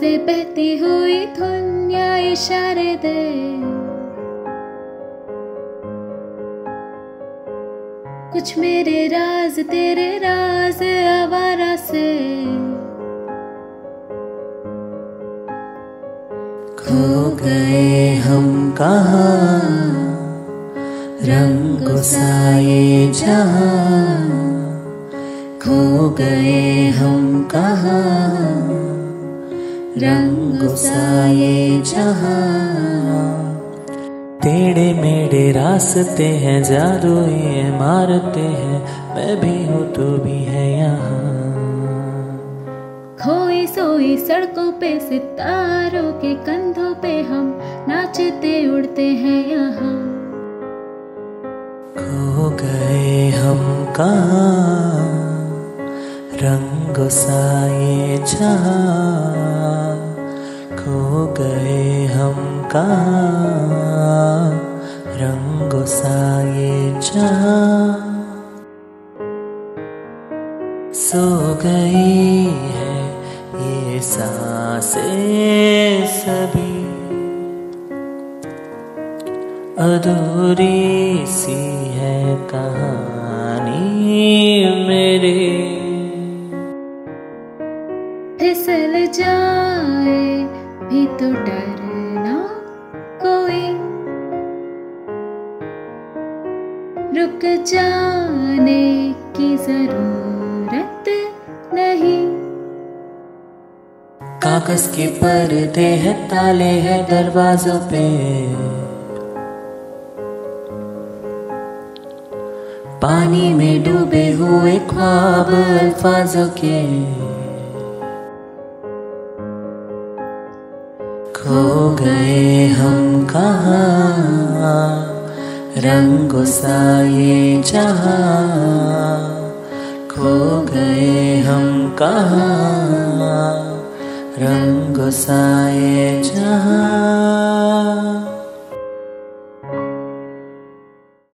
से बहती हुई धुन या इशारे दे, कुछ मेरे राज तेरे राज आवारा से। खो गए हम कहाँ रंग साए जहाँ, खो गए हम कहाँ रंग साए जहाँ। टेढ़े मेढ़े रास्ते हैं जादू ये मारते हैं, मैं भी हूँ तू भी है यहाँ। खोई सोई सड़कों पे सितारों के कंधों पे हम नाचते उड़ते हैं यहाँ। खो गए हम कहाँ रंग साए जहाँ, खो गए हम कहाँ रंग साए जहाँ। सो गई है ये सांसें सभी अधूरी सी है कहानी मेरे। फिसल जाए भी तो डरना कोई, रुक जाने की जरूरत नहीं। कागज के पर्दे हैं ताले हैं दरवाजों पे, पानी में डूबे हुए ख्वाब अल्फाजों के। खो गए हम कहाँ रंग साए जहाँ, खो गए हम कहाँ रंग साए जहाँ।